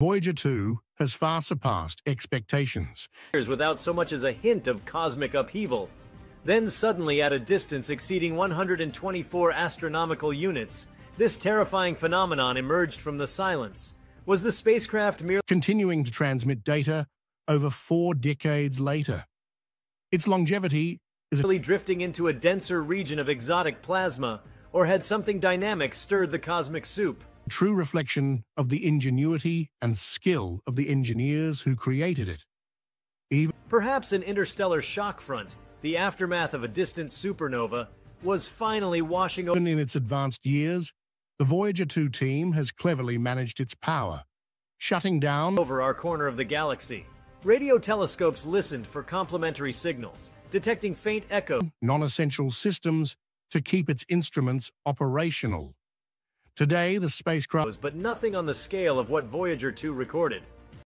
Voyager 2 has far surpassed expectations. Without so much as a hint of cosmic upheaval. Then suddenly, at a distance exceeding 124 astronomical units, this terrifying phenomenon emerged from the silence. Was the spacecraft merely continuing to transmit data over 4 decades later? Its longevity is drifting into a denser region of exotic plasma, or had something dynamic stirred the cosmic soup? True reflection of the ingenuity and skill of the engineers who created it. Perhaps an interstellar shock front, the aftermath of a distant supernova, was finally washing over. In its advanced years, the Voyager 2 team has cleverly managed its power, shutting down over our corner of the galaxy. Radio telescopes listened for complementary signals, detecting faint echo, non-essential systems to keep its instruments operational. Today, the spacecraft... but nothing on the scale of what Voyager 2 recorded.